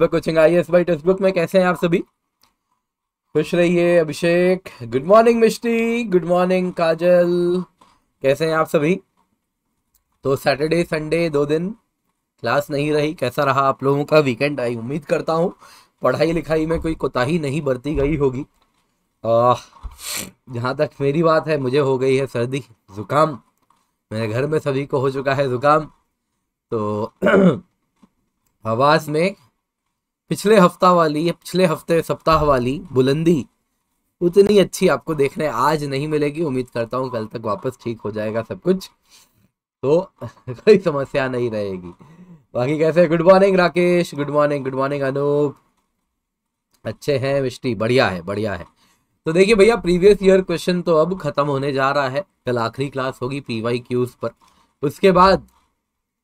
Coaching IAS bye Testbook में कैसे हैं आप सभी, खुश रहिए। Abhishek good morning, Mishti good morning, Kajal कैसे हैं आप सभी। तो सैटरडे संडे 2 दिन क्लास नहीं रही, कैसा रहा आप लोगों का वीकेंड। आई उम्मीद करता हूं पढ़ाई लिखाई में कोई कोताही नहीं बरती गई होगी। जहां तक मेरी बात है, मुझे हो गई है सर्दी जुकाम, मेरे घर में सभी को हो चुका है जुकाम। तो आवाज़ में पिछले हफ्ते सप्ताह वाली बुलंदी उतनी अच्छी आपको देखने आज नहीं मिलेगी। उम्मीद करता हूँ कल तक वापस ठीक हो जाएगा सब कुछ, तो कोई समस्या नहीं रहेगी। बाकी कैसे, good morning Rakesh, good morning Anoop, अच्छे हैं मिष्टी, बढ़िया है बढ़िया है। तो देखिए भैया, प्रीवियस ईयर क्वेश्चन तो अब खत्म होने जा रहा है, कल आखिरी क्लास होगी PYQs पर। उसके बाद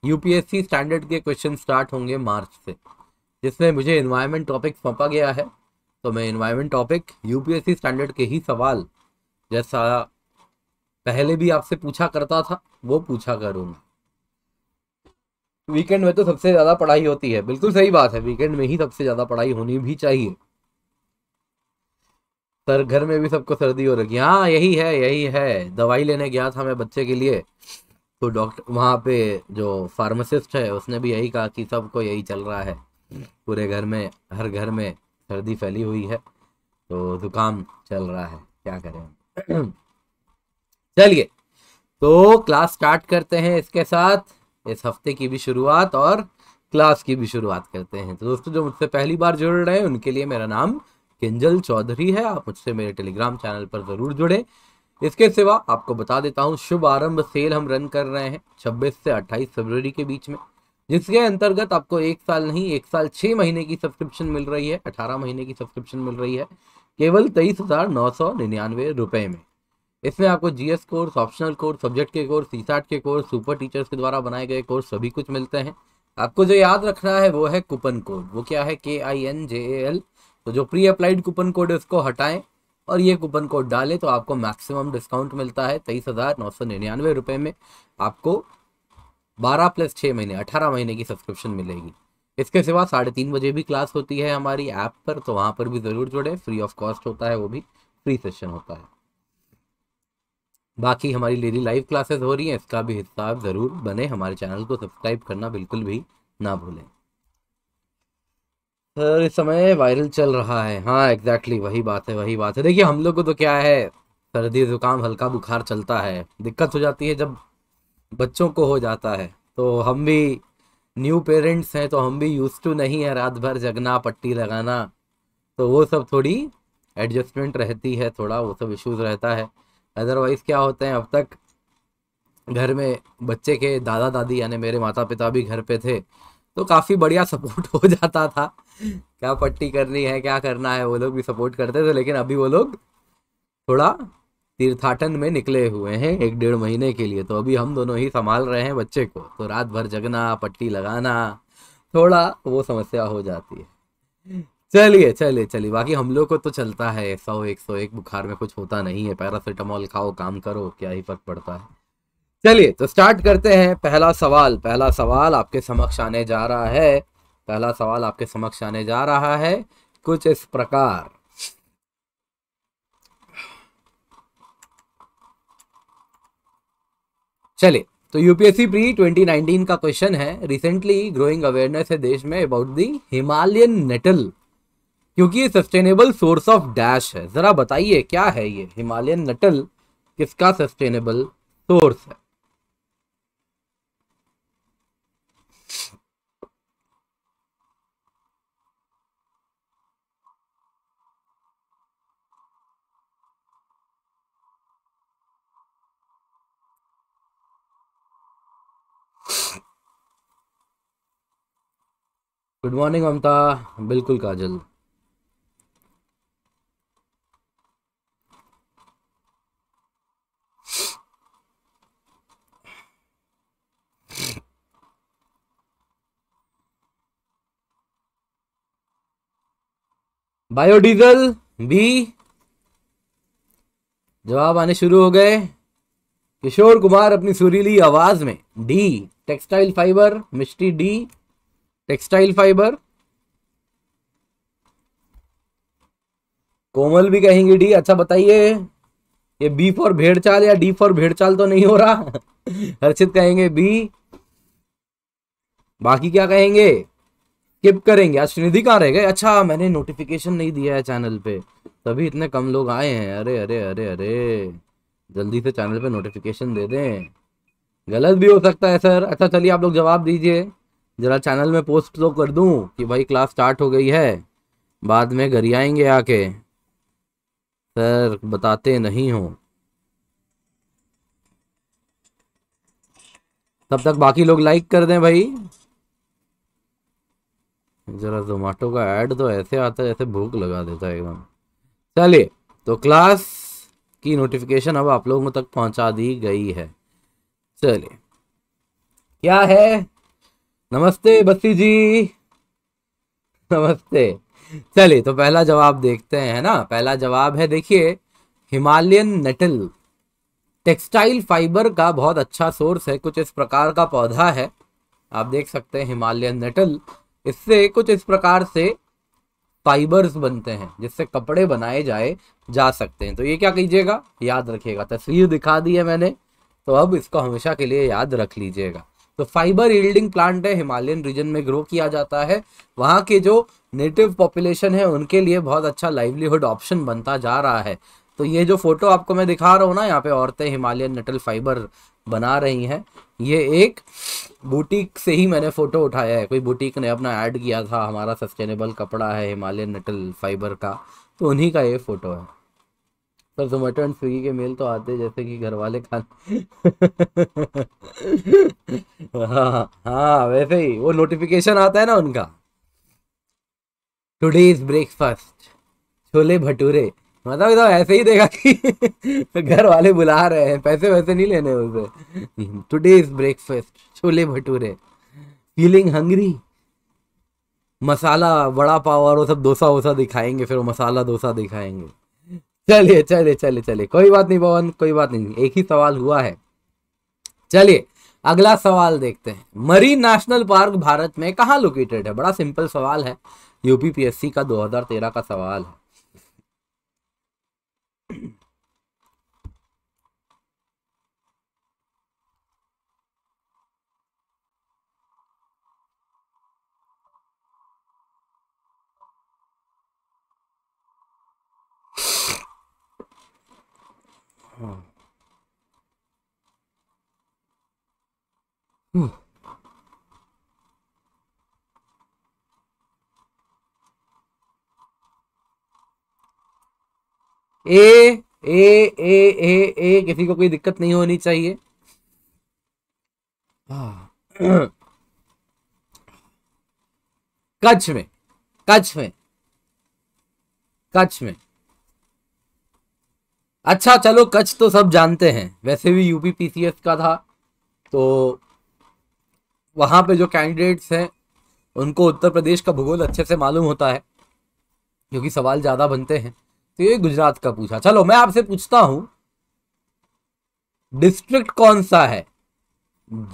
यूपीएससी स्टैंडर्ड के क्वेश्चन स्टार्ट होंगे मार्च से, जिसमें मुझे एनवायरमेंट टॉपिक सौंपा गया है। तो मैं एनवायरमेंट टॉपिक यूपीएससी स्टैंडर्ड के ही सवाल, जैसा पहले भी आपसे पूछा करता था, वो पूछा करूँगा। वीकेंड में तो सबसे ज़्यादा पढ़ाई होती है, बिल्कुल सही बात है, वीकेंड में ही सबसे ज़्यादा पढ़ाई होनी भी चाहिए। सर घर में भी सबको सर्दी हो रही है, हाँ यही है यही है। दवाई लेने गया था मैं बच्चे के लिए, तो डॉक्टर वहाँ पे जो फार्मासिस्ट है उसने भी यही कहा कि सबको यही चल रहा है, पूरे घर में हर घर में सर्दी फैली हुई है, तो जुकाम चल रहा है, क्या करें। चलिए तो क्लास स्टार्ट करते हैं, इसके साथ इस हफ्ते की भी शुरुआत और क्लास की भी शुरुआत करते हैं। तो दोस्तों जो मुझसे पहली बार जुड़ रहे हैं उनके लिए, मेरा नाम किंजल चौधरी है, आप मुझसे मेरे टेलीग्राम चैनल पर जरूर जुड़े। इसके सिवा आपको बता देता हूँ, शुभ आरंभ सेल हम रन कर रहे हैं 26 से 28 फरवरी के बीच में, जिसके अंतर्गत आपको 1 साल नहीं 1 साल 6 महीने की सब्सक्रिप्शन मिल रही है, 18 महीने की सब्सक्रिप्शन मिल रही है केवल 23,999 रुपये में। इसमें आपको GS course, optional course, subject के कोर्स, सीसैट के कोर्स, सुपर टीचर्स के द्वारा बनाए गए कोर्स सभी कुछ मिलते हैं। आपको जो याद रखना है वो है कूपन कोड, वो क्या है, KINJAL। तो जो प्री अप्लाइड कूपन कोड है उसको हटाएं और ये कूपन कोड डालें, तो आपको मैक्सिमम डिस्काउंट मिलता है 23,999 रुपये में। आपको 12 प्लस 6 महीने 18 महीने की सब्सक्रिप्शन मिलेगी। इसके सिवा 3:30 बजे भी क्लास होती है हमारी ऐप पर, तो वहाँ पर भी ज़रूर जुड़े, फ्री ऑफ कॉस्ट होता है, वो भी फ्री सेशन होता है। बाकी हमारी डेली लाइव क्लासेस हो रही हैं, इसका भी हिस्सा आप ज़रूर बने, हमारे चैनल को सब्सक्राइब करना बिल्कुल भी ना भूलें। सर इस समय वायरल चल रहा है, हाँ एग्जैक्टली वही बात है वही बात है। देखिए हम लोग को तो क्या है, सर्दी जुकाम हल्का बुखार चलता है, दिक्कत हो जाती है जब बच्चों को हो जाता है। तो हम भी न्यू पेरेंट्स हैं, तो हम भी यूज्ड टू नहीं है रात भर जगना पट्टी लगाना, तो वो सब थोड़ी एडजस्टमेंट रहती है, थोड़ा वो सब इश्यूज़ रहता है। अदरवाइज़ क्या होते हैं, अब तक घर में बच्चे के दादा दादी यानी मेरे माता पिता भी घर पे थे, तो काफ़ी बढ़िया सपोर्ट हो जाता था, क्या पट्टी करनी है क्या करना है, वो लोग भी सपोर्ट करते थे। लेकिन अभी वो लोग थोड़ा तीर्थाटन में निकले हुए हैं 1-1.5 महीने के लिए, तो अभी हम दोनों ही संभाल रहे हैं बच्चे को, तो रात भर जगना पट्टी लगाना थोड़ा वो समस्या हो जाती है। चलिए चलिए चलिए, बाकी हम लोग को तो चलता है 100-101 बुखार में, कुछ होता नहीं है, पैरासीटामोल खाओ काम करो, क्या ही फर्क पड़ता है। चलिए तो स्टार्ट करते हैं। पहला सवाल आपके समक्ष आने जा रहा है, कुछ इस प्रकार। चलिए तो यूपीएससी प्री 2019 का क्वेश्चन है, रिसेंटली ग्रोइंग अवेयरनेस है देश में अबाउट दी हिमालयन नेटल, क्योंकि ये सस्टेनेबल सोर्स ऑफ डैश है। जरा बताइए क्या है ये हिमालयन नेटल, किसका सस्टेनेबल सोर्स है। गुड मॉर्निंग ममता, बिल्कुल काजल। बायोडीजल बी, जवाब आने शुरू हो गए। किशोर कुमार अपनी सुरीली आवाज में D. Textile fibre, Mishti D textile fibre. Komal भी कहेंगे डी। अच्छा बताइए ये बी फॉर भेड़चाल या डी फॉर भेड़चाल तो नहीं हो रहा। हर्षित कहेंगे बी, बाकी क्या कहेंगे स्किप करेंगे। अश्विनिधि कहाँ रह गए? अच्छा मैंने नोटिफिकेशन नहीं दिया है चैनल पे तभी इतने कम लोग आए हैं। अरे अरे अरे अरे जल्दी से चैनल पे नोटिफिकेशन दे दें, गलत भी हो सकता है सर। अच्छा चलिए आप लोग जवाब दीजिए जरा, चैनल में पोस्ट तो कर दूं कि भाई क्लास स्टार्ट हो गई है, बाद में घर आएंगे आके सर बताते नहीं हो। तब तक बाकी लोग लाइक कर दें भाई। जरा जोमेटो का ऐड तो ऐसे आता है जैसे भूख लगा देता है एकदम। चलिए तो क्लास की नोटिफिकेशन अब आप लोगों तक पहुंचा दी गई है। चलिए क्या है, नमस्ते बस्सी जी, नमस्ते। चलिए तो पहला जवाब देखते हैं ना। पहला जवाब है देखिए हिमालयन नेटल टेक्सटाइल फाइबर का बहुत अच्छा सोर्स है। कुछ इस प्रकार का पौधा है, आप देख सकते हैं हिमालयन नेटल। इससे कुछ इस प्रकार से फाइबर्स बनते हैं जिससे कपड़े बनाए जाए जा सकते हैं। तो ये क्या कीजिएगा, याद रखिएगा। तस्वीर दिखा दी है मैंने तो अब इसको हमेशा के लिए याद रख लीजिएगा। तो फाइबर यील्डिंग प्लांट है, हिमालयन रीजन में ग्रो किया जाता है। वहाँ के जो नेटिव पॉपुलेशन है उनके लिए बहुत अच्छा लाइवलीहुड ऑप्शन बनता जा रहा है। तो ये जो फोटो आपको मैं दिखा रहा हूँ ना, यहाँ पे औरतें हिमालयन नेटल फाइबर बना रही हैं। ये एक बुटीक से ही मैंने फोटो उठाया है, कोई बुटीक ने अपना ऐड किया था हमारा सस्टेनेबल कपड़ा है हिमालयन नेटल फाइबर का, तो उन्हीं का ये फोटो है। सर जोमेटो एंड स्विगी के मेल तो आते जैसे कि घर वाले खाने। हाँ वैसे ही वो नोटिफिकेशन आता है ना उनका, टुडेज ब्रेकफास्ट छोले भटूरे, मतलब तो ऐसे ही देखा कि घर वाले बुला रहे हैं, पैसे वैसे नहीं लेने उसे। Today's breakfast chole bhature, feeling hungry, masala vada pav और वो सब डोसा वोसा दिखाएंगे, फिर वो मसाला डोसा दिखाएंगे। चलिए चलिए चलिए चलिए कोई बात नहीं पवन, कोई बात नहीं, एक ही सवाल हुआ है। चलिए अगला सवाल देखते हैं। मरीन नेशनल पार्क भारत में कहाँ लोकेटेड है? बड़ा सिंपल सवाल है, यूपीपीएससी का 2013 का सवाल है। ए, ए, ए, ए, ए, किसी को कोई दिक्कत नहीं होनी चाहिए। कच्छ में, कच्छ में, कच्छ में। अच्छा चलो कच्छ तो सब जानते हैं, वैसे भी यूपीपीसीएस का था तो वहाँ पे जो कैंडिडेट्स हैं उनको उत्तर प्रदेश का भूगोल अच्छे से मालूम होता है क्योंकि सवाल ज़्यादा बनते हैं। तो ये गुजरात का पूछा। चलो मैं आपसे पूछता हूँ, डिस्ट्रिक्ट कौन सा है?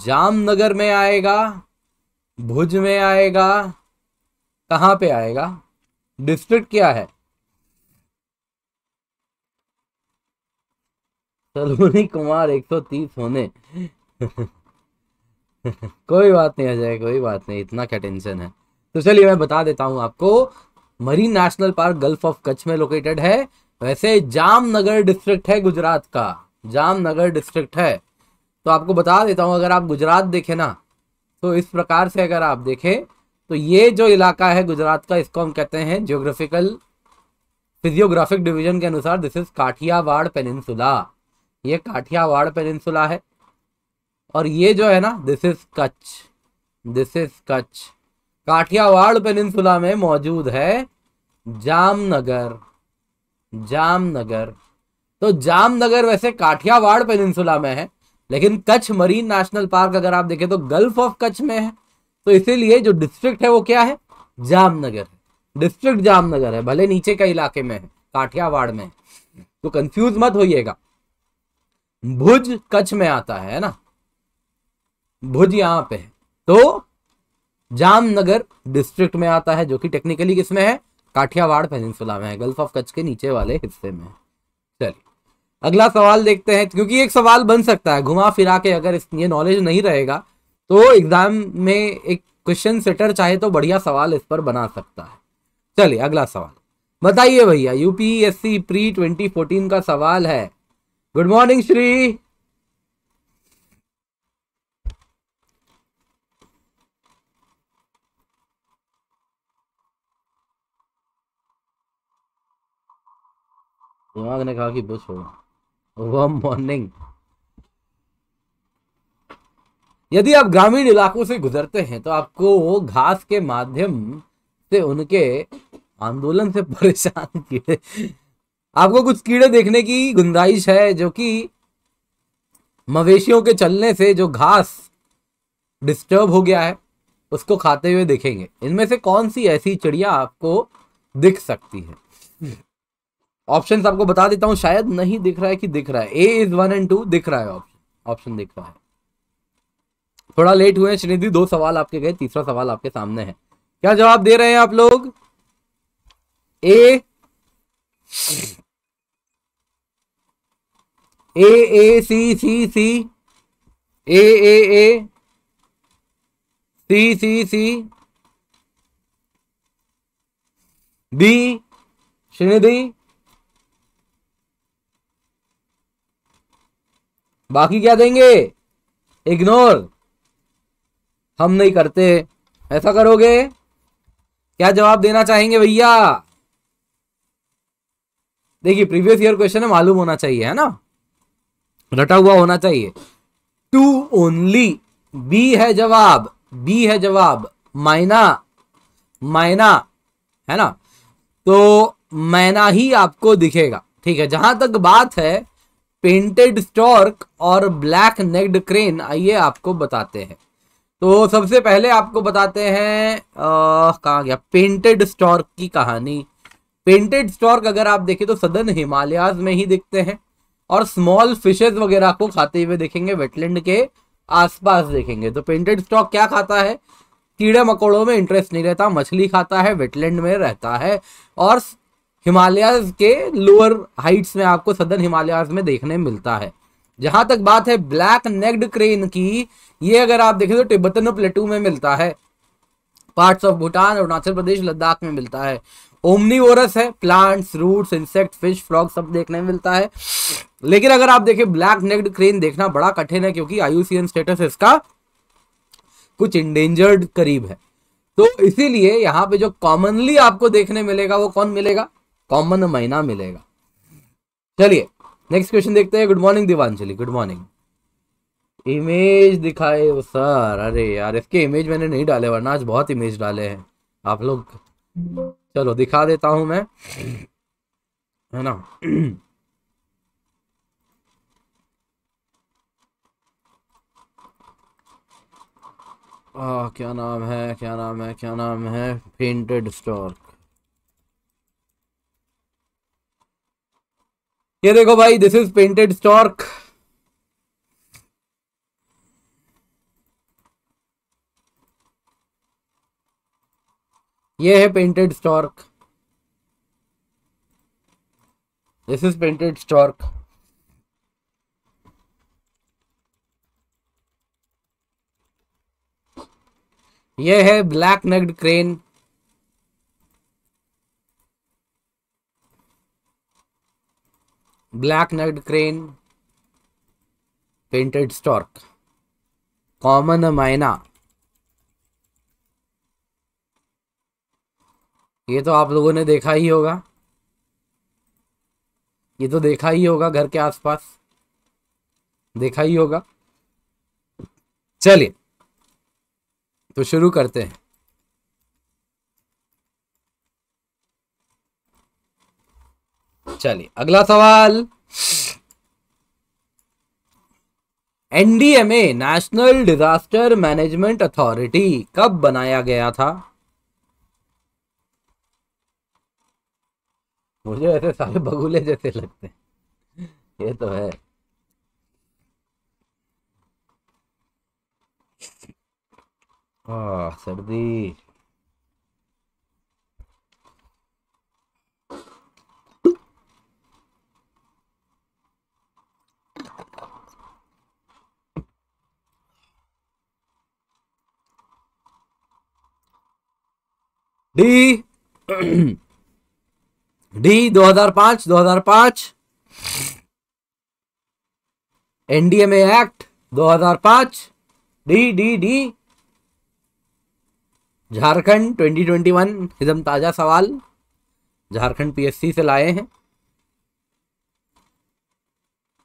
जामनगर में आएगा, भुज में आएगा, कहाँ पे आएगा? डिस्ट्रिक्ट क्या है? सलोनी कुमार 130 होने। कोई बात नहीं अजय, कोई बात नहीं, इतना क्या टेंशन है। तो चलिए मैं बता देता हूँ आपको, marine national park gulf of Kutch में लोकेटेड है। वैसे जामनगर डिस्ट्रिक्ट है गुजरात का, जामनगर डिस्ट्रिक्ट है। तो आपको बता देता हूँ, अगर आप गुजरात देखें ना तो इस प्रकार से अगर आप देखें तो ये जो इलाका है गुजरात का, इसको हम कहते हैं जियोग्राफिकल फिजियोग्राफिक डिवीजन के अनुसार दिस इज काठियावाड़ पेनिनसुला, ये काठियावाड़ पेनिनसुला है। और ये जो है ना this is Kutch, this is Kutch. Kathiawar peninsula में मौजूद है जामनगर, जामनगर। तो जामनगर वैसे काठियावाड़ पेनिनसुला में है, लेकिन कच्छ मरीन नेशनल पार्क अगर आप देखें तो गल्फ ऑफ कच्छ में है। तो इसीलिए जो डिस्ट्रिक्ट है वो क्या है? जामनगर, डिस्ट्रिक्ट जामनगर है, भले नीचे का इलाके में है, काठियावाड़ में। तो कंफ्यूज मत होइएगा, भुज कच्छ में आता है ना, भुज यहाँ पे है। तो जामनगर डिस्ट्रिक्ट में आता है जो कि टेक्निकली किसमें है? काठियावाड़ पेनिनसुला में है, गल्फ ऑफ कच्छ के नीचे वाले हिस्से में। चलिए अगला सवाल देखते हैं, क्योंकि एक सवाल बन सकता है घुमा फिरा के, अगर ये नॉलेज नहीं रहेगा तो एग्जाम में एक क्वेश्चन सेटर चाहे तो बढ़िया सवाल इस पर बना सकता है। चलिए अगला सवाल बताइए भैया, यूपीएससी प्री 2014 का सवाल है। गुड मॉर्निंग श्री, दिमाग ने कहा कि बुश होगा। Warm morning. यदि आप ग्रामीण इलाकों से गुजरते हैं तो आपको घास के माध्यम से उनके आंदोलन से परेशान कीड़े, आपको कुछ कीड़े देखने की गुंजाइश है जो कि मवेशियों के चलने से जो घास डिस्टर्ब हो गया है उसको खाते हुए दिखेंगे। इनमें से कौन सी ऐसी चिड़िया आपको दिख सकती है? ऑप्शंस आपको बता देता हूं, शायद नहीं दिख रहा है कि दिख रहा है। ए इज 1 और 2 दिख रहा है, ऑप्शन दिख रहा है। थोड़ा लेट हुए श्रीनिधि, 2 सवाल आपके गए, तीसरा सवाल आपके सामने है। क्या जवाब दे रहे हैं आप लोग? ए सी सी सी, ए सी सी सी, बी श्रीनिधि, बाकी क्या देंगे? इग्नोर, हम नहीं करते। ऐसा करोगे? क्या जवाब देना चाहेंगे भैया? देखिए प्रीवियस ईयर क्वेश्चन है, मालूम होना चाहिए, है ना, रटा हुआ होना चाहिए। 2 ओनली, बी है जवाब, बी है जवाब। मायना, मायना है ना, तो मैना ही आपको दिखेगा। ठीक है, जहां तक बात है पेंटेड स्टॉर्क और ब्लैक नेक्ड क्रेन, आइए आपको बताते हैं। तो सबसे पहले आपको बताते हैं कहा गया पेंटेड स्टॉर्क की कहानी। पेंटेड स्टॉर्क अगर आप देखें तो सदर्न हिमालयाज में ही दिखते हैं और स्मॉल फिशेज वगैरह को खाते हुए देखेंगे, वेटलैंड के आसपास देखेंगे। तो पेंटेड स्टॉर्क क्या खाता है? कीड़े मकोड़ों में इंटरेस्ट नहीं रहता, मछली खाता है, वेटलैंड में रहता है और हिमालयाज के लोअर हाइट्स में आपको सदर्न हिमालयाज में देखने मिलता है। जहां तक बात है ब्लैक नेक्ड क्रेन की, ये अगर आप देखें तो तिब्बतन प्लेटू में मिलता है, पार्ट्स ऑफ भूटान, अरुणाचल प्रदेश, लद्दाख में मिलता है। ओमनीवोरस है, plants, roots, insect, fish, frog सब देखने में मिलता है। लेकिन अगर आप देखें ब्लैक नेक्ड क्रेन देखना बड़ा कठिन है क्योंकि IUCN स्टेटस इसका कुछ इंडेंजर्ड करीब है। तो इसीलिए यहाँ पे जो कॉमनली आपको देखने मिलेगा वो कौन मिलेगा? कॉमन मैना मिलेगा। चलिए नेक्स्ट क्वेश्चन देखते हैं। Good morning दिवांजलि, good morning. Image दिखाए वो सर, अरे यार इसके इमेज मैंने नहीं डाले वरना आज बहुत इमेज डाले हैं आप लोग। चलो दिखा देता हूं मैं, है ना। क्या नाम है, क्या नाम है, क्या नाम है? Painted stork. ये देखो भाई, दिस इज पेंटेड स्टॉर्क। ये है painted stork, this is painted stork. ये है black necked crane. Black necked crane, painted stork, common myna. ये तो आप लोगों ने देखा ही होगा, ये तो देखा ही होगा, घर के आसपास देखा ही होगा। चलिए तो शुरू करते हैं। चलिए अगला सवाल, NDMA national disaster management authority कब बनाया गया था? मुझे ऐसे सारे बगुले जैसे लगते हैं, ये तो है। सर्दी D D 2005 NDMA act 2005 D D D Jharkhand 2021 एकदम ताजा सवाल झारखंड पीएससी से लाए हैं।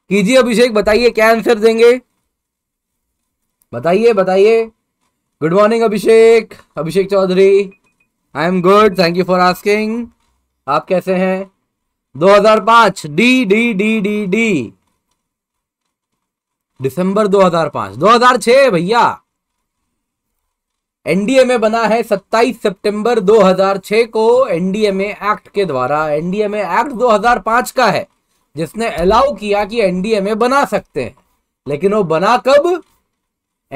कीजिए अभिषेक, बताइए क्या आंसर देंगे, बताइए बताइए। Good morning Abhishek, Abhishek Chaudhary, I am good, thank you for asking. आप कैसे हैं? 2005 D D D D D दिसंबर 2005। 2006 भैया एनडीएमए बना है 27 सितंबर 2006 को एनडीएमए एक्ट के द्वारा। एनडीएमए एक्ट 2005 का है जिसने अलाउ किया कि एनडीएमए बना सकते हैं, लेकिन वो बना कब?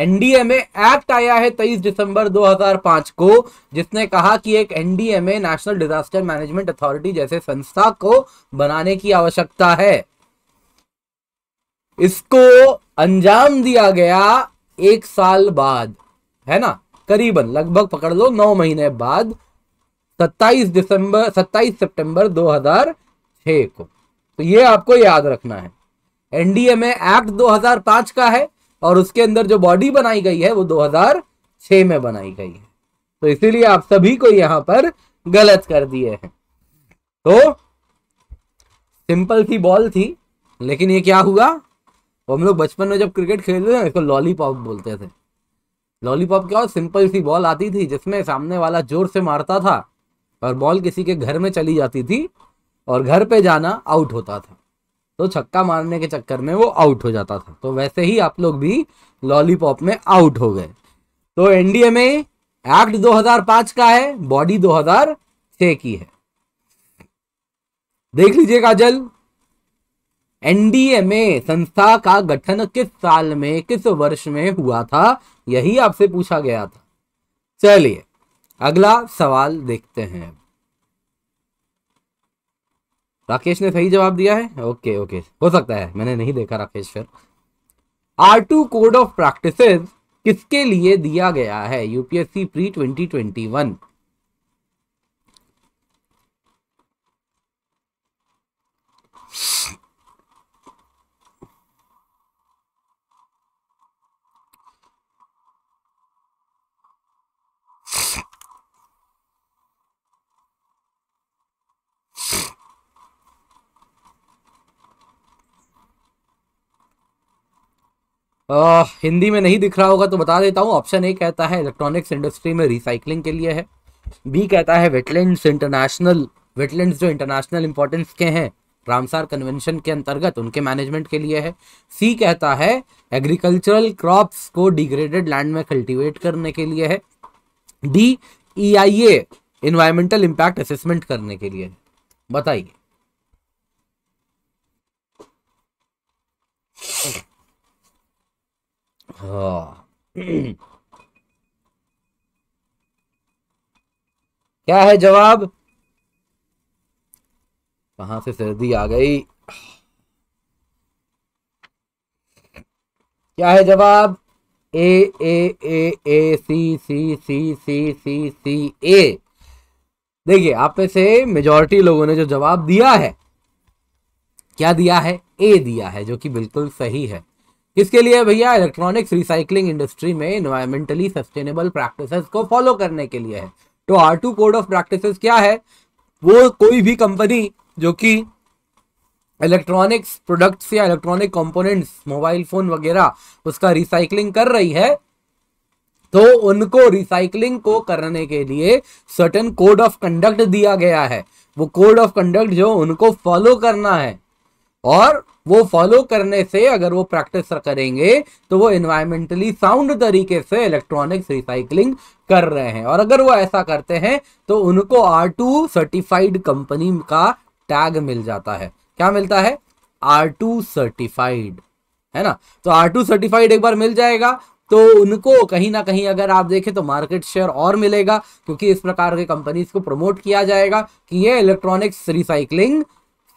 एनडीएमए एक्ट आया है 23 दिसंबर 2005 को, जिसने कहा कि एक NDMA national disaster management authority जैसे संस्था को बनाने की आवश्यकता है। इसको अंजाम दिया गया एक साल बाद, है ना, करीबन लगभग पकड़ लो 9 महीने बाद 27 सितंबर 2006 को। तो ये आपको याद रखना है, एनडीएमए एक्ट 2005 का है और उसके अंदर जो बॉडी बनाई गई है वो 2006 में बनाई गई है, तो इसीलिए आप सभी को यहां पर गलत कर दिए हैं। तो सिंपल सी बॉल थी, लेकिन ये क्या हुआ, वो हम लोग बचपन में जब क्रिकेट खेलते थे इसको लॉलीपॉप बोलते थे। लॉलीपॉप क्या हो, सिंपल सी बॉल आती थी जिसमें सामने वाला जोर से मारता था और बॉल किसी के घर में चली जाती थी और घर पे जाना आउट होता था, तो छक्का मारने के चक्कर में वो आउट हो जाता था। तो वैसे ही आप लोग भी लॉलीपॉप में आउट हो गए। तो एनडीएमए एक्ट 2005 का है, बॉडी 2006 की है। देख लीजिए काजल, एनडीएमए संस्था का गठन किस साल में, किस वर्ष में हुआ था, यही आपसे पूछा गया था। चलिए अगला सवाल देखते हैं। राकेश ने सही जवाब दिया है, ओके ओके, हो सकता है मैंने नहीं देखा Rakesh sir. R2 code of practices किसके लिए दिया गया है यूपीएससी प्री 2021? हिंदी में नहीं दिख रहा होगा तो बता देता हूँ। ऑप्शन ए कहता है इलेक्ट्रॉनिक्स इंडस्ट्री में रिसाइकलिंग के लिए है, बी कहता है वेटलैंड्स इंटरनेशनल, वेटलैंड्स जो इंटरनेशनल इंपॉर्टेंस के हैं रामसार कन्वेंशन के अंतर्गत उनके मैनेजमेंट के लिए है, सी कहता है एग्रीकल्चरल क्रॉप्स को डिग्रेडेड लैंड में कल्टिवेट करने के लिए है, D EIA environmental impact assessment करने के लिए है। बताइए क्या है जवाब? कहां से सर्दी आ गई? क्या है जवाब? ए सी सी सी सी सी सी ए। देखिए आप में से मेजॉरिटी लोगों ने जो जवाब दिया है, क्या दिया है? ए दिया है, जो कि बिल्कुल सही है। किसके लिए भैया? इलेक्ट्रॉनिक्स रिसाइकलिंग इंडस्ट्री में एनवायरमेंटली सस्टेनेबल प्रैक्टिसेस को फॉलो करने के लिए है। तो R2 कोड ऑफ प्रैक्टिसेस क्या है? वो कोई भी कंपनी जो कि इलेक्ट्रॉनिक्स प्रोडक्ट्स या इलेक्ट्रॉनिक कंपोनेंट्स, मोबाइल फोन वगैरह, उसका रिसाइकलिंग कर रही है, तो उनको रिसाइकलिंग को करने के लिए सर्टेन कोड ऑफ कंडक्ट दिया गया है। वो कोड ऑफ कंडक्ट जो उनको फॉलो करना है, और वो फॉलो करने से अगर वो प्रैक्टिस करेंगे तो वो एनवायरमेंटली साउंड तरीके से इलेक्ट्रॉनिक्स रिसाइकलिंग कर रहे हैं, और अगर वो ऐसा करते हैं तो उनको R2 सर्टिफाइड कंपनी का टैग मिल जाता है। क्या मिलता है? R2 सर्टिफाइड, है ना। तो R2 सर्टिफाइड एक बार मिल जाएगा तो उनको कहीं ना कहीं अगर आप देखें तो मार्केट शेयर और मिलेगा, क्योंकि इस प्रकार के कंपनीज को प्रमोट किया जाएगा कि ये इलेक्ट्रॉनिक्स रिसाइकलिंग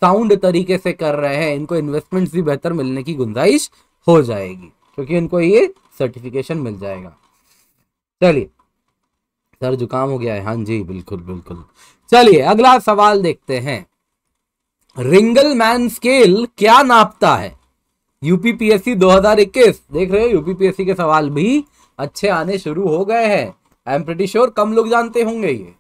साउंड तरीके से कर रहे हैं, इनको इन्वेस्टमेंट्स भी बेहतर मिलने की गुंजाइश हो जाएगी क्योंकि इनको ये सर्टिफिकेशन मिल जाएगा। चलिए सर जुकाम हो गया है, हाँ जी बिल्कुल बिल्कुल। चलिए अगला सवाल देखते हैं, रिंगलमैन स्केल क्या नापता है? यूपीपीएससी 2021, देख रहे हो यूपीपीएससी के सवाल भी अच्छे आने शुरू हो गए हैं। आई एम प्रीटी श्योर कम लोग जानते होंगे ये।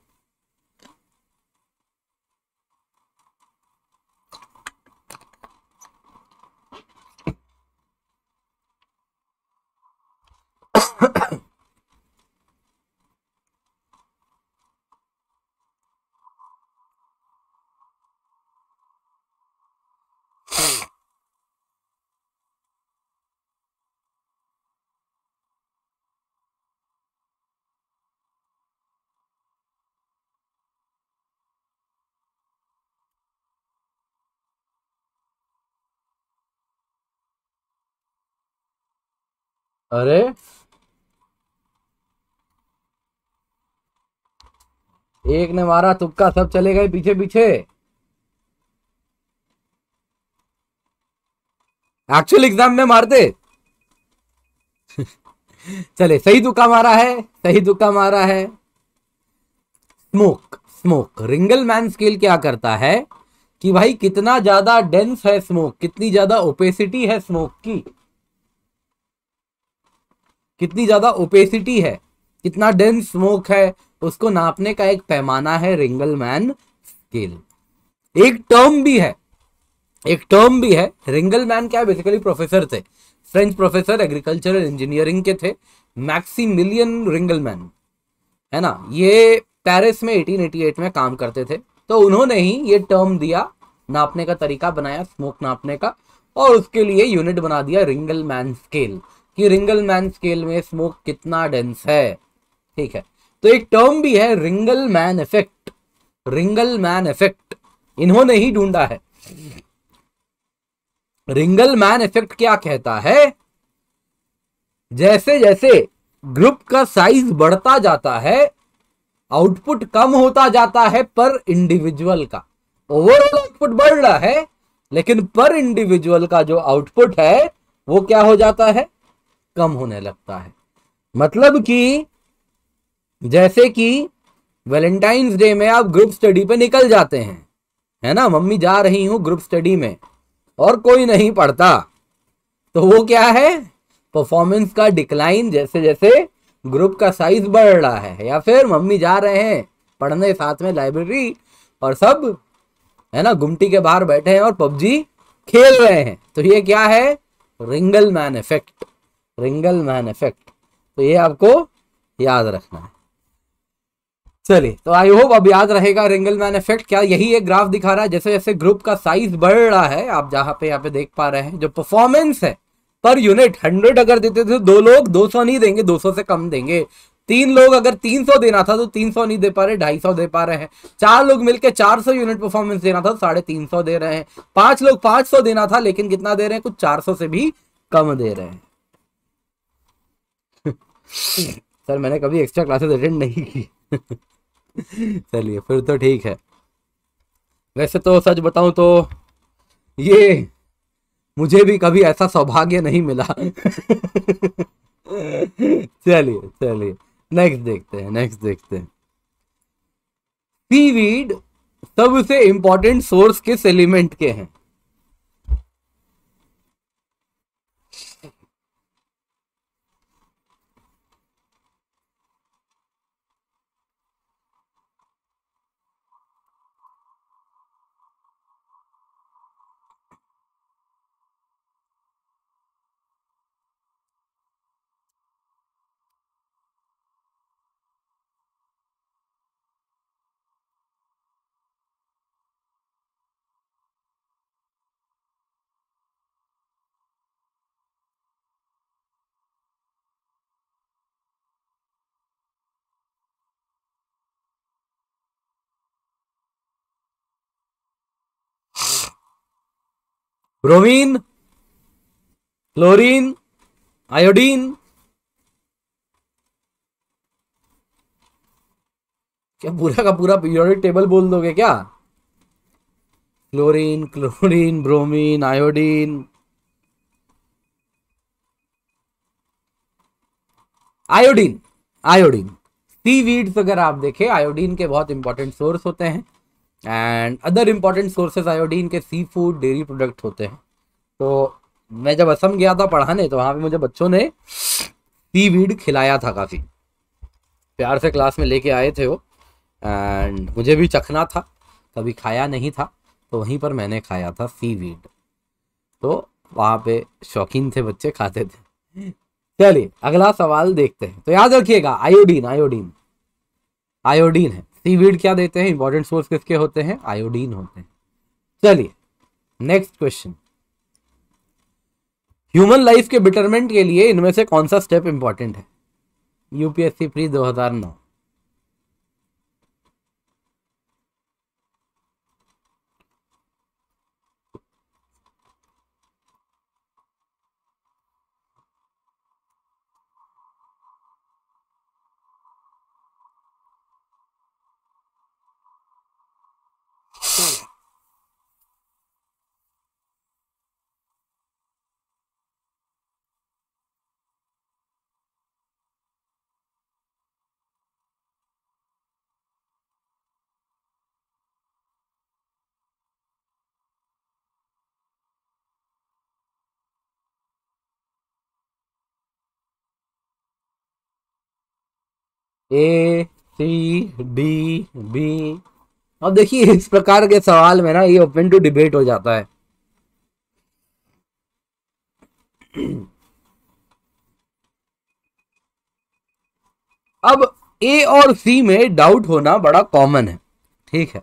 अरे एक ने मारा तुक्का, सब चले गए पीछे पीछे। एक्चुअल एग्जाम में मारते चले, सही तुक्का मारा है, सही तुक्का मारा है। स्मोक, स्मोक रिंगलमैन स्केल क्या करता है कि भाई कितना ज्यादा डेंस है स्मोक, कितनी ज्यादा ओपेसिटी है स्मोक की, कितनी ज्यादा ओपेसिटी है, कितना डेंस स्मोक है, उसको नापने का एक पैमाना है रिंगलमैन स्केल। एक टर्म भी है, एक टर्म भी है। रिंगलमैन क्या बेसिकली प्रोफेसर थे, फ्रेंच प्रोफेसर एग्रीकल्चरल इंजीनियरिंग के थे, मैक्सिमिलियन रिंगलमैन, है ना। ये पेरिस में 1888 में काम करते थे, तो उन्होंने ही ये टर्म दिया, नापने का तरीका बनाया स्मोक नापने का, और उसके लिए यूनिट बना दिया रिंगलमैन स्केल, कि रिंगलमैन स्केल में स्मोक कितना डेंस है, ठीक है। तो एक टर्म भी है रिंगलमैन इफेक्ट, रिंगलमैन इफेक्ट इन्होंने ही ढूंढा है। रिंगलमैन इफेक्ट क्या कहता है, जैसे जैसे ग्रुप का साइज बढ़ता जाता है आउटपुट कम होता जाता है पर इंडिविजुअल का। ओवरऑल आउटपुट बढ़ रहा है लेकिन पर इंडिविजुअल का जो आउटपुट है वो क्या हो जाता है, कम होने लगता है। मतलब कि जैसे कि वैलेंटाइंस डे में आप ग्रुप स्टडी पे निकल जाते हैं, है ना, मम्मी जा रही हूं ग्रुप स्टडी में, और कोई नहीं पढ़ता, तो वो क्या है, परफॉर्मेंस का डिक्लाइन। जैसे जैसे ग्रुप का साइज बढ़ रहा है, या फिर मम्मी जा रहे हैं पढ़ने साथ में लाइब्रेरी, और सब, है ना, गुमटी के बाहर बैठे हैं और पबजी खेल रहे हैं, तो ये क्या है, रिंगलमैन इफेक्ट, रिंगलमैन इफेक्ट। तो ये आपको याद रखना है। चलिए, तो आई होप अब याद रहेगा रिंगलमैन इफेक्ट क्या। यही एक ग्राफ दिखा रहा है, जैसे जैसे ग्रुप का साइज बढ़ रहा है, आप जहाँ पे यहाँ पे देख पा रहे हैं, जो परफॉर्मेंस है पर यूनिट 100 अगर देते थे, दो लोग 200 नहीं देंगे, 200 से कम देंगे। तीन लोग अगर 300 देना था तो 300 नहीं दे पा रहे, 250 दे पा रहे हैं। चार लोग मिलकर 400 यूनिट परफॉर्मेंस देना था तो 350 दे रहे हैं। पांच लोग 500 देना था लेकिन कितना दे रहे हैं, कुछ 400 से भी कम दे रहे हैं। सर मैंने कभी एक्स्ट्रा क्लासेस अटेंड नहीं की। चलिए फिर तो ठीक है। वैसे तो सच बताऊं तो ये मुझे भी कभी ऐसा सौभाग्य नहीं मिला। चलिए चलिए नेक्स्ट देखते हैं, नेक्स्ट देखते हैं। सीवीड सबसे इंपॉर्टेंट सोर्स किस एलिमेंट के हैं? Bromine, chlorine, iodine. क्या पूरा का पूरा पीरियोडिक टेबल बोल दोगे क्या? Chlorine, chlorine, bromine, iodine. Iodine, iodine seaweeds अगर आप देखें आयोडीन के बहुत इंपॉर्टेंट सोर्स होते हैं and other important sources iodine के सी फूड डेयरी प्रोडक्ट होते हैं। तो मैं जब असम गया था पढ़ाने तो वहाँ पे मुझे बच्चों ने सीवीड खिलाया था, काफ़ी प्यार से क्लास में लेके आए थे वो एंड मुझे भी चखना था, कभी खाया नहीं था तो वहीं पर मैंने खाया था सीवीड। तो वहाँ पे शौकीन थे बच्चे, खाते थे। चलिए अगला सवाल देखते हैं। तो याद रखिएगा आयोडीन है। सीवीड क्या देते हैं, इंपॉर्टेंट सोर्स किसके होते हैं, आयोडीन होते हैं। चलिए नेक्स्ट क्वेश्चन, ह्यूमन लाइफ के बेटरमेंट के लिए इनमें से कौन सा स्टेप इंपॉर्टेंट है। UPSC pre 2009। A C D B. अब देखिए इस प्रकार के सवाल में ना ये ओपन टू डिबेट हो जाता है। अब ए और सी में डाउट होना बड़ा कॉमन है, ठीक है,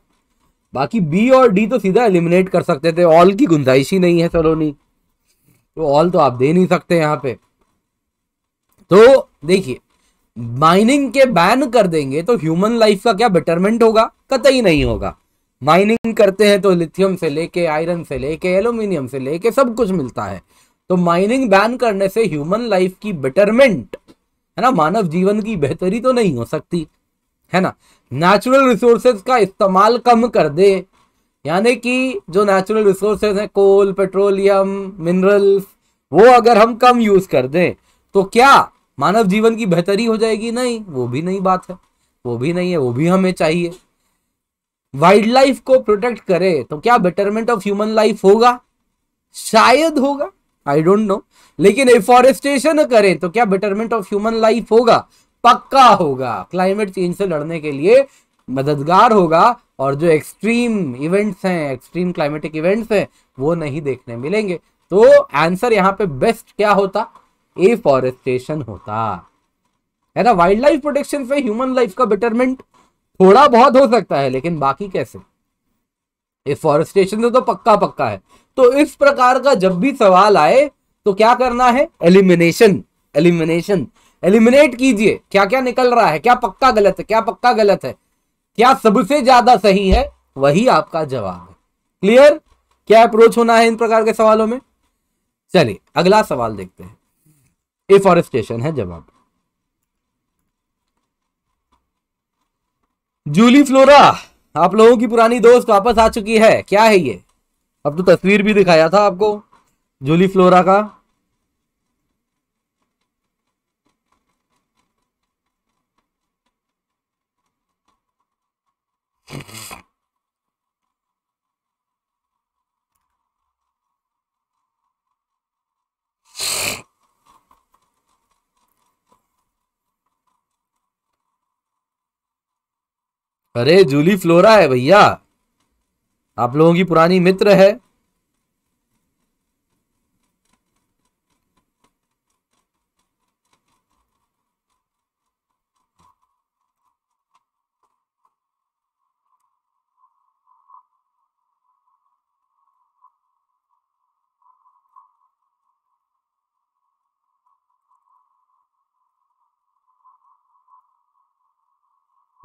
बाकी बी और डी तो सीधा एलिमिनेट कर सकते थे, ऑल की गुंजाइश ही नहीं है। चलो नहीं तो ऑल तो आप दे नहीं सकते यहाँ पे। तो देखिए माइनिंग के बैन कर देंगे तो ह्यूमन लाइफ का क्या बेटरमेंट होगा, कतई नहीं होगा। माइनिंग करते हैं तो लिथियम से लेके आयरन से लेके एल्यूमिनियम से लेके सब कुछ मिलता है। तो माइनिंग बैन करने से ह्यूमन लाइफ की बेटरमेंट है ना, मानव जीवन की बेहतरी तो नहीं हो सकती है ना। नेचुरल रिसोर्सेज का इस्तेमाल कम कर दे, यानी कि जो नेचुरल रिसोर्सेज हैं कोल पेट्रोलियम मिनरल्स वो अगर हम कम यूज कर दें तो क्या मानव जीवन की बेहतरी हो जाएगी, नहीं, वो भी नहीं बात है, वो भी नहीं है, वो भी हमें चाहिए। वाइल्ड लाइफ को प्रोटेक्ट करे तो क्या बेटरमेंट ऑफ ह्यूमन लाइफ होगा, शायद होगा, आई डोंट नो। लेकिन एफॉरेस्टेशन करे तो क्या बेटरमेंट ऑफ ह्यूमन लाइफ होगा, पक्का होगा, क्लाइमेट चेंज से लड़ने के लिए मददगार होगा। और जो एक्सट्रीम इवेंट्स हैं, एक्सट्रीम क्लाइमेटिक इवेंट्स हैं, वो नहीं देखने मिलेंगे। तो आंसर यहाँ पे बेस्ट क्या होता, एफॉरेस्टेशन होता है ना। वाइल्ड लाइफ प्रोटेक्शन से ह्यूमन लाइफ का बेटरमेंट थोड़ा बहुत हो सकता है, लेकिन बाकी कैसे, एफॉरेस्टेशन तो पक्का पक्का है। तो इस प्रकार का जब भी सवाल आए तो क्या करना है, एलिमिनेशन एलिमिनेट कीजिए, क्या क्या निकल रहा है, क्या पक्का गलत है, क्या पक्का गलत है, क्या सबसे ज्यादा सही है, वही आपका जवाब है। क्लियर क्या अप्रोच होना है इन प्रकार के सवालों में। चलिए अगला सवाल देखते हैं। एफॉरेस्टेशन है जवाब। जूली फ्लोरा आप लोगों की पुरानी दोस्त वापस आ चुकी है। क्या है ये, अब तो तस्वीर भी दिखाया था आपको जूली फ्लोरा का। अरे जूली फ्लोरा है भैया, आप लोगों की पुरानी मित्र है।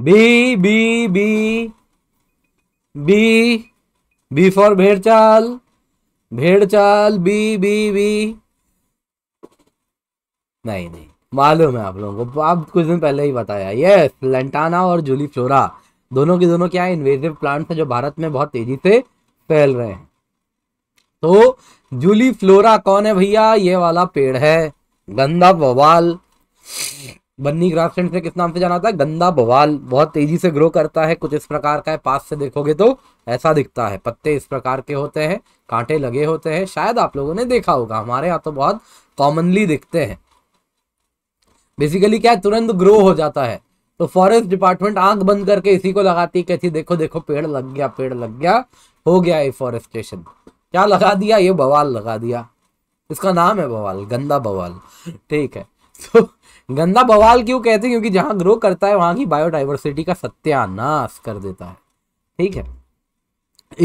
B B B B B for भेड़चाल, भेड़चाल बी बी बी। नहीं नहीं मालूम है आप लोगों को, आप कुछ दिन पहले ही बताया। यस, लैंटाना और जूली फ्लोरा दोनों के दोनों क्या इन्वेजिव प्लांट्स हैं जो भारत में बहुत तेजी से फैल रहे हैं। तो जूली फ्लोरा कौन है भैया, ये वाला पेड़ है, गंधा बवाल। बन्नी ग्रासलैंड में किस नाम से जाना जाता है? गंधा बवाल। बहुत तेजी से ग्रो करता है, कुछ इस प्रकार का है, पास से देखोगे तो ऐसा दिखता है, पत्ते इस प्रकार के होते हैं, कांटे लगे होते हैं, शायद आप लोगों ने देखा होगा, हमारे यहाँ तो बहुत कॉमनली दिखते हैं। बेसिकली क्या है, तुरंत ग्रो हो जाता है। तो फॉरेस्ट डिपार्टमेंट आंख बंद करके इसी को लगाती, कहती देखो देखो पेड़ लग गया, पेड़ लग गया, हो गया एफॉरेस्टेशन। क्या लगा दिया? ये बवाल लगा दिया, इसका नाम है बवाल, गंदा बवाल, ठीक है। तो गंदा बवाल क्यों कहते हैं? क्योंकि जहां ग्रो करता है वहां की बायोडाइवर्सिटी का सत्यानाश कर देता है, ठीक है।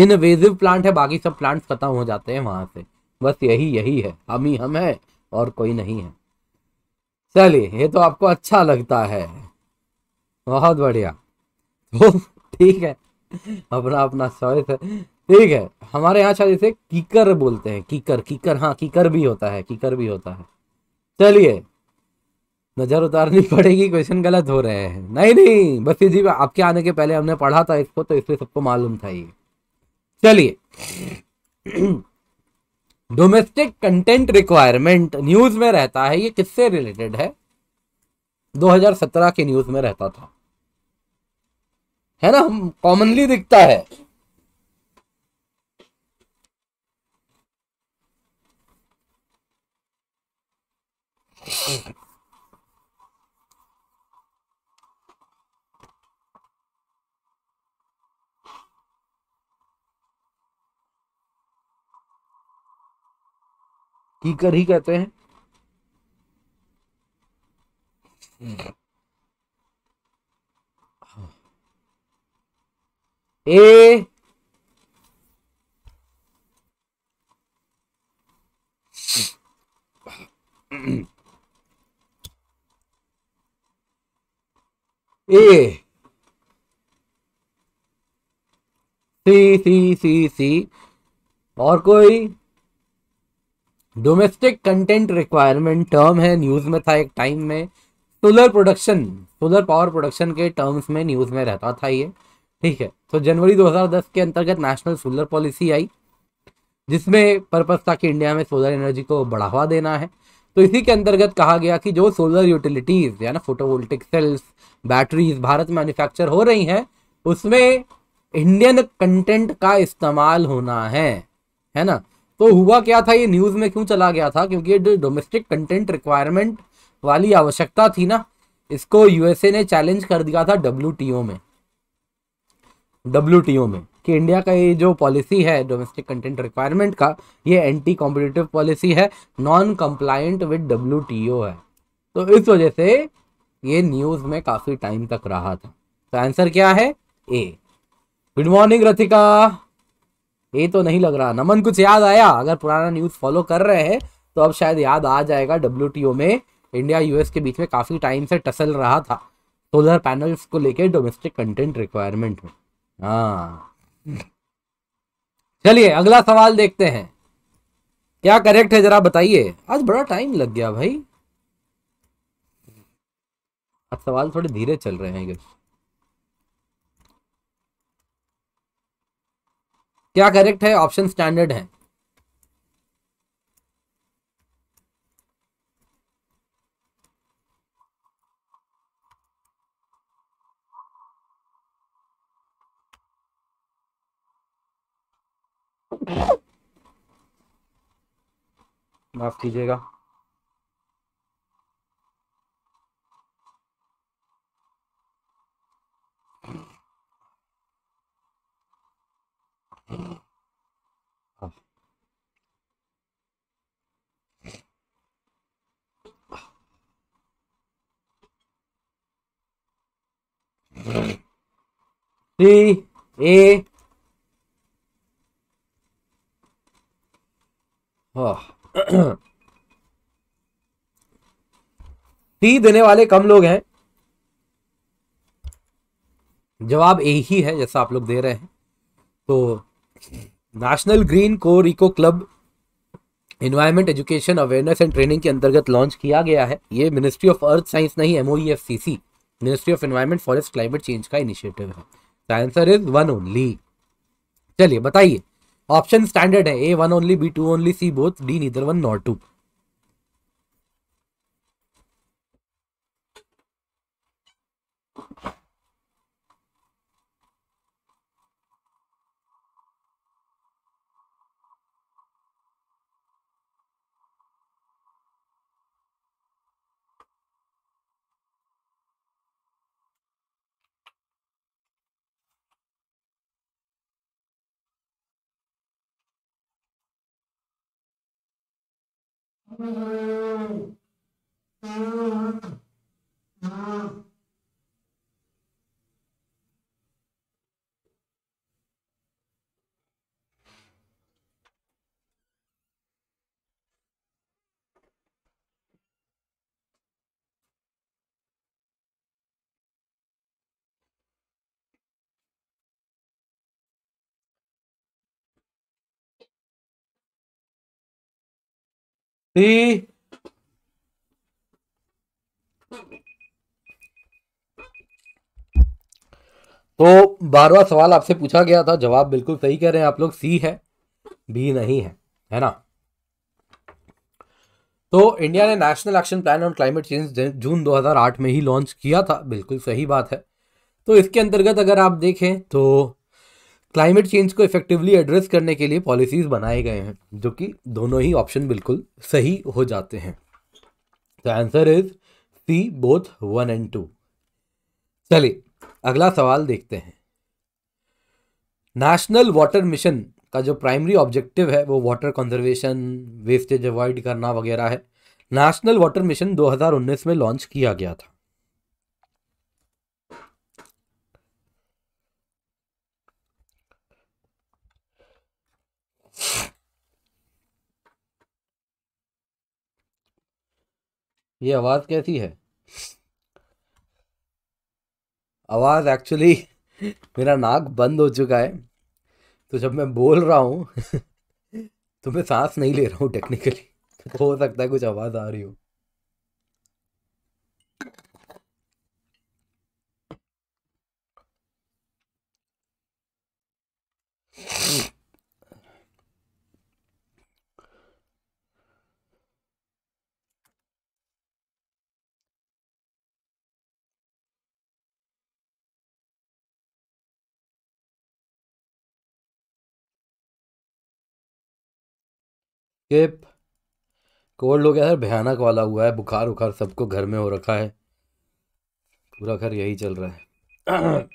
इनवेजिव प्लांट है, बाकी सब प्लांट्स खत्म हो जाते हैं वहां से, बस यही है, हम ही हम है और कोई नहीं है। चलिए, ये तो आपको अच्छा लगता है, बहुत बढ़िया, तो ठीक है, अपना अपना चॉइस है, ठीक है। हमारे यहाँ शायद इसे कीकर बोलते हैं, कीकर, कीकर, हाँ कीकर भी होता है, कीकर भी होता है। चलिए, नजर उतारनी पड़ेगी, क्वेश्चन गलत हो रहे हैं। नहीं, बस ये जी आपके आने के पहले हमने पढ़ा था इसको, तो इसलिए सबको मालूम था ये। चलिए, डोमेस्टिक कंटेंट रिक्वायरमेंट न्यूज में रहता है, ये किससे रिलेटेड है? 2017 के न्यूज में रहता था, है ना, हम कॉमनली दिखता है। कीकर ही कहते हैं। ए ए सी सी सी सी और कोई डोमेस्टिक कंटेंट रिक्वायरमेंट टर्म है, न्यूज़ में था एक टाइम में, solar production, solar power production के टर्म्स में न्यूज़ में रहता था ये, ठीक है। तो जनवरी 2010 के अंतर्गत नेशनल सोलर पॉलिसी आई, जिसमें पर्पस था कि इंडिया में सोलर एनर्जी को बढ़ावा देना है। तो इसी के अंतर्गत कहा गया कि जो सोलर यूटिलिटीज़ या ना फोटोवोल्टिक सेल्स, बैटरीज भारत में मैन्युफैक्चर हो रही हैं, उसमें इंडियन कंटेंट का इस्तेमाल होना है ना। तो हुआ क्या था, ये न्यूज़ में क्यों चला गया था? क्योंकि ये डोमेस्टिक कंटेंट रिक्वायरमेंट वाली आवश्यकता थी ना, इसको यूएसए ने चैलेंज कर दिया था WTO में, WTO में कि इंडिया का ये जो पॉलिसी है डोमेस्टिक कंटेंट रिक्वायरमेंट का, ये एंटी कॉम्पिटिटिव पॉलिसी है, नॉन कंप्लायंट विद WTO है। तो इस वजह से ये न्यूज़ में काफ़ी टाइम तक रहा था। तो आंसर क्या है? ए। गुड मॉर्निंग रथिका, ये तो नहीं लग रहा। नमन, कुछ याद आया? अगर पुराना न्यूज़ फॉलो कर रहे हैं तो अब शायद याद आ जाएगा। WTO में इंडिया यूएस के बीच में काफ़ी टाइम से टसल रहा था सोलर पैनल्स को लेके डोमेस्टिक कंटेंट रिक्वायरमेंट में। हाँ, चलिए अगला सवाल देखते हैं, क्या करेक्ट है जरा बताइए। आज बड़ा टाइम लग गया भाई, आज सवाल थोड़े धीरे चल रहे हैं। क्या करेक्ट है? ऑप्शन स्टैंडर्ड है। माफ कीजिएगा, सी ए सी देने वाले कम लोग हैं, जवाब ए ही है जैसा आप लोग दे रहे हैं। तो national green core eco club environment education awareness and training के अंतर्गत लॉन्च किया गया है। ये मिनिस्ट्री ऑफ अर्थ साइंस नहीं, MOEFCC, ministry of environment forest climate change का इनिशिएटिव है। The answer is one only. चलिए बताइए, ऑप्शन स्टैंडर्ड है, A one only, B two only, C both, D neither one not two. The तो 12वां सवाल आपसे पूछा गया था, जवाब बिल्कुल सही कह रहे हैं आप लोग, सी है, बी नहीं है, है ना। तो इंडिया ने national action plan on climate change June 2008 में ही लॉन्च किया था, बिल्कुल सही बात है। तो इसके अंतर्गत अगर आप देखें तो क्लाइमेट चेंज को इफेक्टिवली एड्रेस करने के लिए पॉलिसीज बनाए गए हैं, जो कि दोनों ही ऑप्शन बिल्कुल सही हो जाते हैं। The answer is C, both 1 and 2। चलिए अगला सवाल देखते हैं। नेशनल वाटर मिशन का जो प्राइमरी ऑब्जेक्टिव है वो वाटर कंजर्वेशन, वेस्टेज अवॉइड करना वगैरह है। नेशनल वाटर मिशन 2019 में लॉन्च किया गया था। ये आवाज कैसी है? आवाज एक्चुअली मेरा नाक बंद हो चुका है, तो जब मैं बोल रहा हूँ तो मैं सांस नहीं ले रहा हूँ टेक्निकली, तो हो सकता है कुछ आवाज आ रही हो। कोल्ड हो गया सर, भयानक वाला हुआ है, बुखार उखार सबको घर में हो रखा है, पूरा घर यही चल रहा है।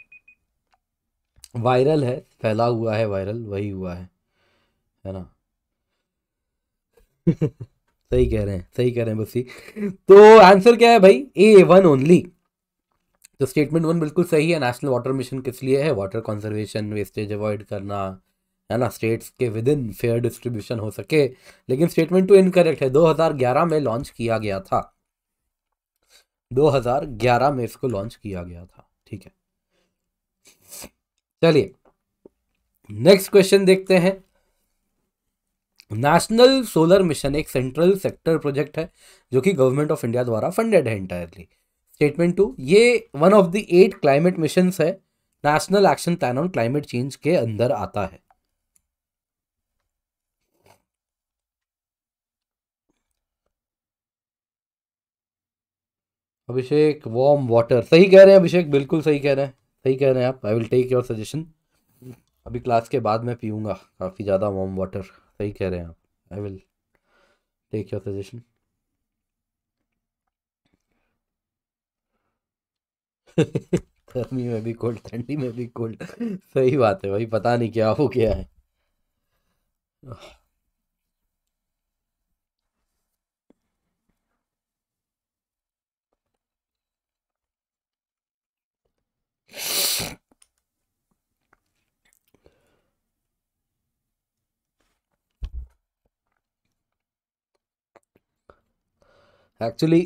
वायरल है, फैला हुआ है, वायरल वही हुआ है ना। सही कह रहे हैं, सही कह रहे हैं बसी। तो आंसर क्या है भाई? A1 only. तो स्टेटमेंट 1 बिल्कुल सही है। नेशनल वाटर मिशन किस लिए है? वाटर कंजर्वेशन, वेस्टेज अवॉइड करना, है ना, स्टेट्स के विद इन फेयर डिस्ट्रीब्यूशन हो सके। लेकिन स्टेटमेंट 2 इनकरेक्ट है, 2011 में लॉन्च किया गया था, 2011 में इसको लॉन्च किया गया था, ठीक है। चलिए नेक्स्ट क्वेश्चन देखते हैं। नेशनल सोलर मिशन एक सेंट्रल सेक्टर प्रोजेक्ट है जो कि गवर्नमेंट ऑफ इंडिया द्वारा फंडेड है इंटायरली। स्टेटमेंट 2, ये 1 ऑफ द 8 क्लाइमेट मिशन है, national action plan on climate change के अंदर आता है। अभिषेक, वार्म वाटर, सही कह रहे हैं अभिषेक, बिल्कुल सही कह रहे हैं, सही कह रहे हैं आप। I will take your suggestion, अभी क्लास के बाद मैं पीऊँगा काफ़ी ज़्यादा वार्म वाटर, सही कह रहे हैं आप। I will take your suggestion. गर्मी में भी कोल्ड, ठंडी में भी कोल्ड, सही बात है भाई, पता नहीं क्या हो गया है। एक्चुअली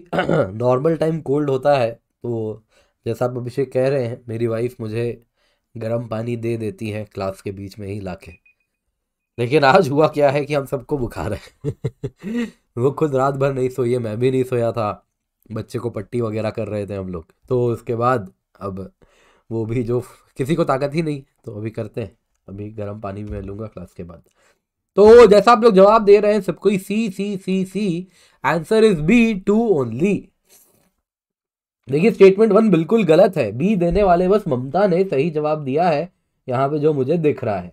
नॉर्मल टाइम कोल्ड होता है, तो जैसा आप अभिषेक कह रहे हैं, मेरी वाइफ मुझे गर्म पानी दे देती है क्लास के बीच में ही लाके, लेकिन आज हुआ क्या है कि हम सबको बुखार है। वो खुद रात भर नहीं सोई है, मैं भी नहीं सोया था, बच्चे को पट्टी वगैरह कर रहे थे हम लोग, तो उसके बाद अब वो भी, जो किसी को ताकत ही नहीं, तो अभी करते हैं, अभी गर्म पानी भी मैं लूँगा क्लास के बाद। तो जैसा आप लोग जवाब दे रहे हैं सबको ही C C C C, answer is B2 only. देखिए स्टेटमेंट 1 बिल्कुल गलत है, बी देने वाले बस ममता ने सही जवाब दिया है, यहाँ पे जो मुझे दिख रहा है,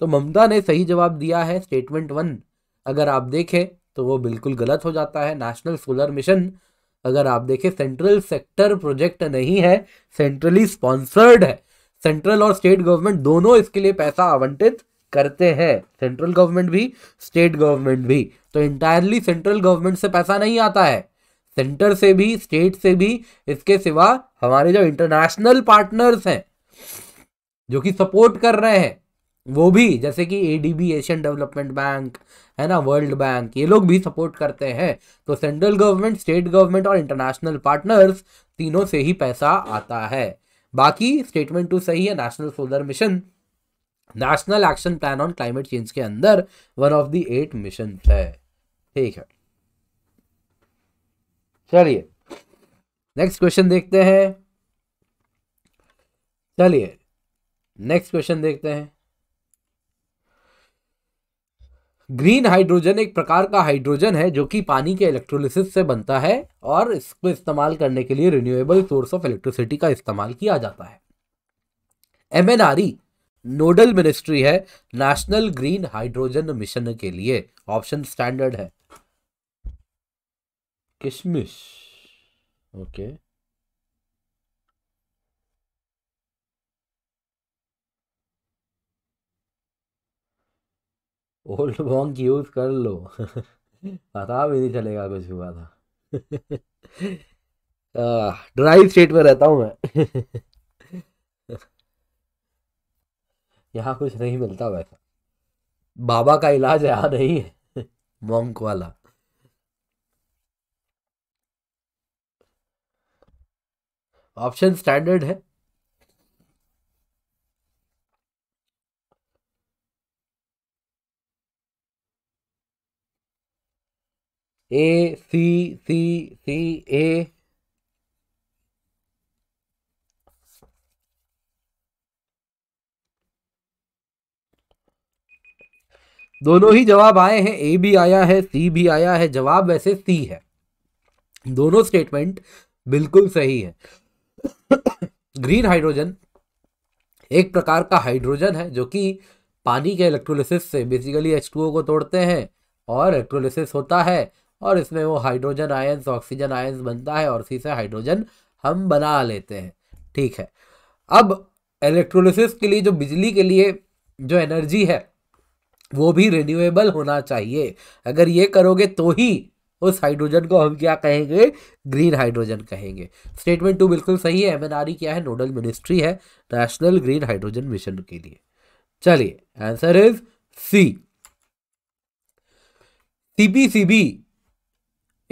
तो ममता ने सही जवाब दिया है। स्टेटमेंट 1 अगर आप देखें तो वो बिल्कुल गलत हो जाता है। नेशनल सोलर मिशन अगर आप देखें, सेंट्रल सेक्टर प्रोजेक्ट नहीं है, सेंट्रली स्पॉन्सर्ड है, सेंट्रल और स्टेट गवर्नमेंट दोनों इसके लिए पैसा आवंटित करते हैं, सेंट्रल गवर्नमेंट भी स्टेट गवर्नमेंट भी। तो इंटायरली सेंट्रल गवर्नमेंट से पैसा नहीं आता है, सेंटर से भी स्टेट से भी, इसके सिवा हमारे जो इंटरनेशनल पार्टनर्स हैं जो कि सपोर्ट कर रहे हैं वो भी, जैसे कि एडीबी एशियन डेवलपमेंट बैंक है ना, वर्ल्ड बैंक, ये लोग भी सपोर्ट करते हैं। तो सेंट्रल गवर्नमेंट, स्टेट गवर्नमेंट और इंटरनेशनल पार्टनर्स तीनों से ही पैसा आता है। बाकी स्टेटमेंट टू सही है। National solar mission national action plan on climate change के अंदर वन ऑफ द 8 मिशन है। ठीक है, चलिए नेक्स्ट क्वेश्चन देखते हैं। ग्रीन हाइड्रोजन एक प्रकार का हाइड्रोजन है जो कि पानी के इलेक्ट्रोलिसिस से बनता है और इसको इस्तेमाल करने के लिए रिन्यूएबल सोर्स ऑफ इलेक्ट्रिसिटी का इस्तेमाल किया जाता है। एमएनआरई नोडल मिनिस्ट्री है नेशनल ग्रीन हाइड्रोजन मिशन के लिए। ऑप्शन स्टैंडर्ड है। किशमिश, ओके, ओल्ड बॉन्ग यूज कर लो, पता भी नहीं चलेगा कुछ हुआ था। ड्राई स्टेट में रहता हूँ मैं यहाँ कुछ नहीं मिलता वैसा, बाबा का इलाज यहाँ नहीं है मॉन्क वाला। ऑप्शन स्टैंडर्ड है। ए सी सी सी ए, दोनों ही जवाब आए हैं, ए भी आया है सी भी आया है। जवाब वैसे सी है। दोनों स्टेटमेंट बिल्कुल सही है। ग्रीन हाइड्रोजन एक प्रकार का हाइड्रोजन है जो कि पानी के इलेक्ट्रोलिसिस से, बेसिकली H2O को तोड़ते हैं और इलेक्ट्रोलिसिस होता है और इसमें वो हाइड्रोजन आयंस ऑक्सीजन आयंस बनता है और इसी से हाइड्रोजन हम बना लेते हैं। ठीक है, अब इलेक्ट्रोलिसिस के लिए जो बिजली के लिए जो एनर्जी है वो भी रिन्यूएबल होना चाहिए। अगर ये करोगे तो ही उस हाइड्रोजन को हम क्या कहेंगे, ग्रीन हाइड्रोजन कहेंगे। स्टेटमेंट टू बिल्कुल सही है। एमएनआरई क्या है, नोडल मिनिस्ट्री है नेशनल ग्रीन हाइड्रोजन मिशन के लिए। चलिए आंसर इज सी। सीपीसीबी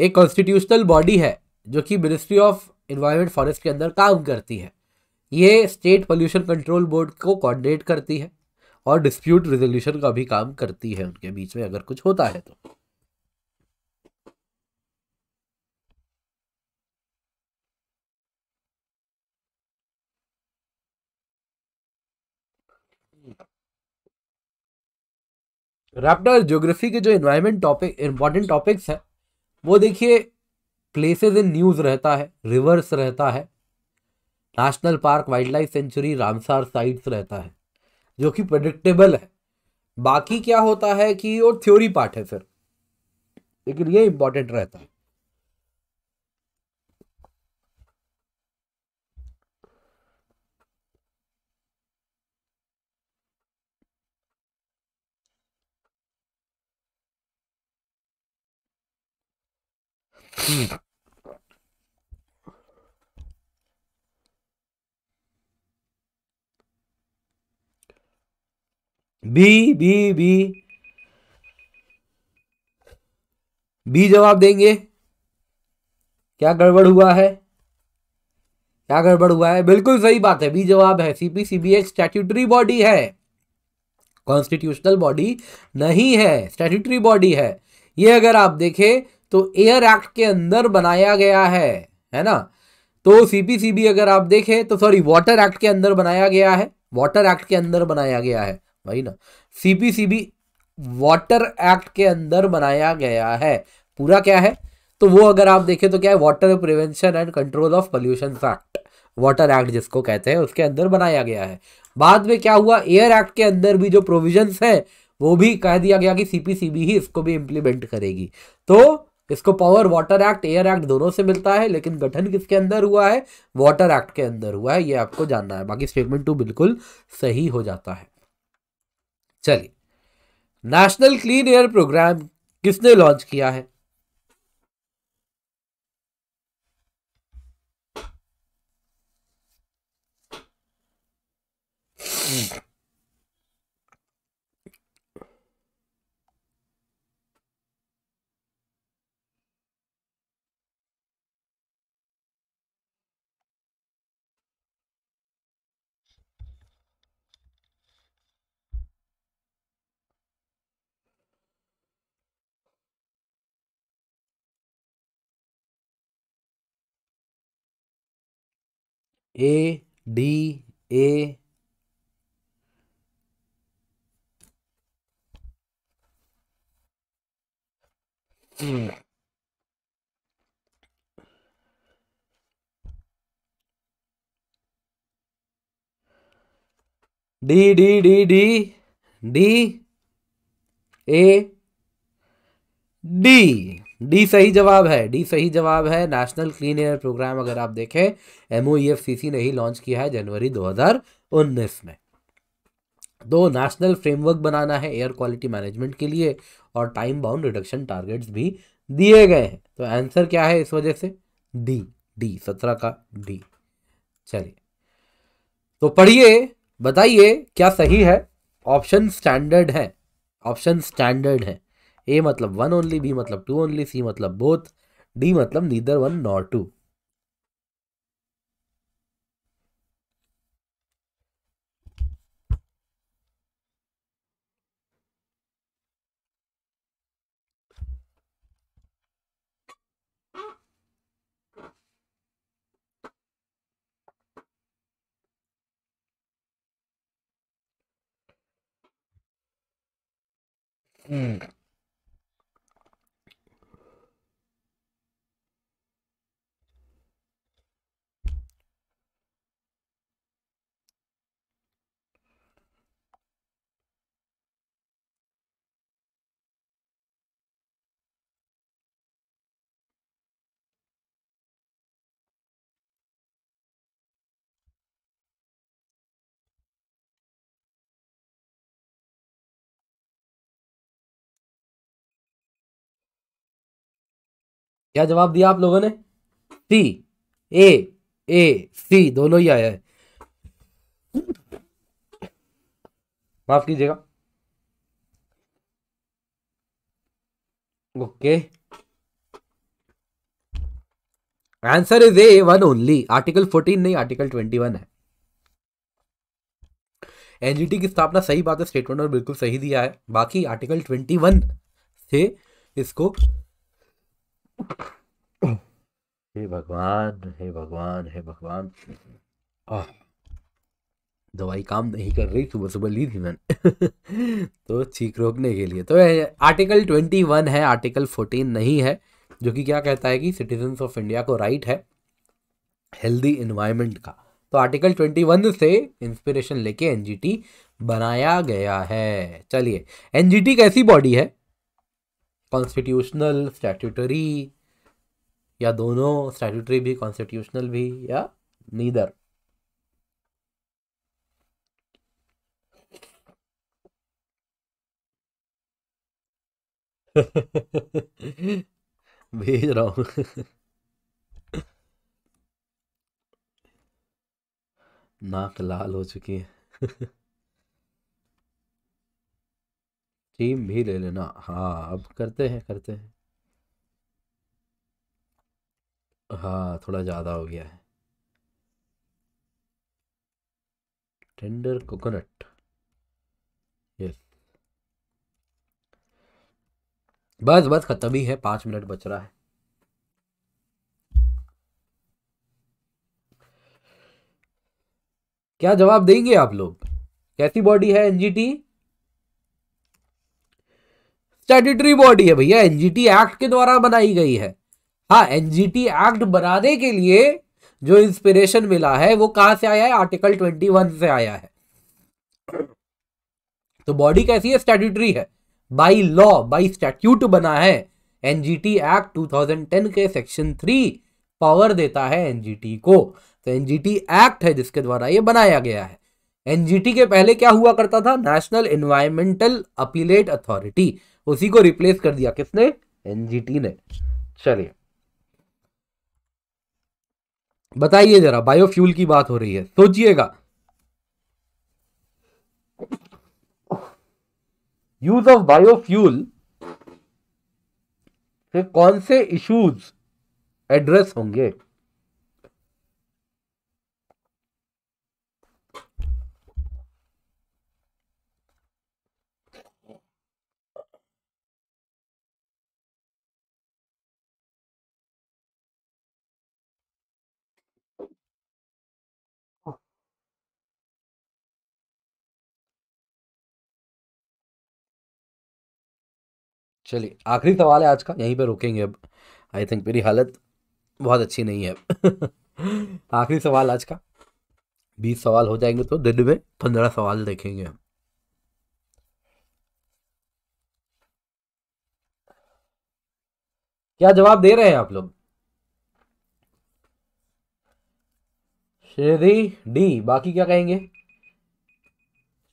एक कॉन्स्टिट्यूशनल बॉडी है जो कि मिनिस्ट्री ऑफ एनवायरमेंट फॉरेस्ट के अंदर काम करती है। ये स्टेट पोल्यूशन कंट्रोल बोर्ड को कोऑर्डिनेट करती है और डिस्प्यूट रिजोल्यूशन का भी काम करती है उनके बीच में अगर कुछ होता है तो। रैप्टर ज्योग्राफी के जो एनवायरमेंट टॉपिक इंपॉर्टेंट टॉपिक्स हैं वो देखिए, प्लेसेस इन न्यूज़ रहता है, रिवर्स रहता है, national park wildlife sanctuary Ramsar sites रहता है जो कि प्रेडिक्टेबल है। बाकी क्या होता है कि वो थ्योरी पार्ट है फिर, लेकिन ये इंपॉर्टेंट रहता है। बी बी बी बी जवाब देंगे। क्या गड़बड़ हुआ है, क्या गड़बड़ हुआ है? बिल्कुल सही बात है, बी जवाब है। सीपीसीबी एक स्टैट्यूटरी बॉडी है, कॉन्स्टिट्यूशनल बॉडी नहीं है, स्टैट्यूटरी बॉडी है ये। अगर आप देखें तो एयर एक्ट के अंदर बनाया गया है ना। तो सीपीसीबी अगर आप देखें तो सॉरी, वाटर एक्ट के अंदर बनाया गया है, वाटर एक्ट के अंदर बनाया गया है भाई ना। सीपीसीबी वाटर एक्ट के अंदर बनाया गया है पूरा, क्या है तो वो अगर आप देखें तो क्या है, water prevention and control of pollution act, water act जिसको कहते हैं, उसके अंदर बनाया गया है। बाद में क्या हुआ, एयर एक्ट के अंदर भी जो प्रोविजंस है वो भी कह दिया गया कि सीपीसीबी ही इसको भी इम्प्लीमेंट करेगी। तो इसको power water act air act दोनों से मिलता है, लेकिन गठन किसके अंदर हुआ है, वाटर एक्ट के अंदर हुआ है, ये आपको जानना है। बाकी स्टेटमेंट टू बिल्कुल सही हो जाता है। चलिए, नेशनल क्लीन एयर प्रोग्राम किसने लॉन्च किया है? ADA D D D D D A D D सही जवाब है, डी सही जवाब है। नेशनल क्लीन एयर प्रोग्राम अगर आप देखें MOEFCC ने ही लॉन्च किया है जनवरी 2019 में। दो नेशनल फ्रेमवर्क बनाना है एयर क्वालिटी मैनेजमेंट के लिए और टाइम बाउंड रिडक्शन टारगेट्स भी दिए गए हैं। तो आंसर क्या है इस वजह से? डी, डी 17 का डी। चलिए तो पढ़िए, बताइए क्या सही है। ऑप्शन स्टैंडर्ड है, ऑप्शन स्टैंडर्ड है। ए मतलब वन ओनली, बी मतलब टू ओनली, सी मतलब बोथ, डी मतलब नीदर वन नॉर टू। क्या जवाब दिया आप लोगों ने? सी, ए सी दोनों ही आया है, माफ कीजिएगा। Okay, answer is A one only. Article 14 नहीं, आर्टिकल 21 है। एनजीटी की स्थापना, सही बात है, स्टेटमेंट और बिल्कुल सही दिया है। बाकी आर्टिकल 21 से इसको, हे भगवान हे भगवान हे भगवान, दवाई काम नहीं कर रही, सुबह सुबह ली थी मैंने तो चीख रोकने के लिए। तो आर्टिकल 21 है, आर्टिकल 14 नहीं है, जो कि क्या कहता है कि सिटीजन्स ऑफ इंडिया को राइट है हेल्दी एनवायरनमेंट का। तो आर्टिकल 21 से इंस्पिरेशन लेके एनजीटी बनाया गया है। चलिए, एनजीटी कैसी बॉडी है? कॉन्स्टिट्यूशनल, स्टैट्यूटरी, या दोनों, स्टैट्यूटरी भी कॉन्स्टिट्यूशनल भी, या नीदर? भेज रहा हूँ नाक लाल हो चुकी है टीम भी ले लेना। हाँ, अब करते हैं। हाँ, थोड़ा ज़्यादा हो गया है। टेंडर कोकोनट, यस, बस बस खत्म ही है, 5 मिनट बच रहा है। क्या जवाब देंगे आप लोग? कैसी बॉडी है एनजीटी? स्टैट्यूटरी बॉडी है भैया, एनजीटी एक्ट के द्वारा बनाई गई है। हाँ, एनजीटी एक्ट बनाने के लिए जो इंस्पिरेशन मिला है वो कहाँ से आया है? आर्टिकल 21 से आया है। तो बॉडी कैसी है? स्टैट्यूटरी है, बाई लॉ, बाई स्टैट्यूट बना है। एनजीटी एक्ट 2010 के सेक्शन 3 पावर देता है एनजीटी को। तो एनजीटी एक्ट है जिसके द्वारा ये बनाया गया है। एनजीटी के पहले क्या हुआ करता था, नेशनल एनवायरमेंटल अपीलेट अथॉरिटी, उसी को रिप्लेस कर दिया किसने, एनजीटी ने। चलिए बताइए जरा, बायोफ्यूल की बात हो रही है, सोचिएगा, यूज ऑफ बायोफ्यूल से कौन से इश्यूज एड्रेस होंगे। चलिए आखिरी सवाल है आज का, यहीं पे रोकेंगे अब, आई थिंक मेरी हालत बहुत अच्छी नहीं है आखिरी सवाल आज का, 20 सवाल हो जाएंगे तो दिन में 15 सवाल देखेंगे। क्या जवाब दे रहे हैं आप लोग? श्रीधि डी, बाकी क्या कहेंगे,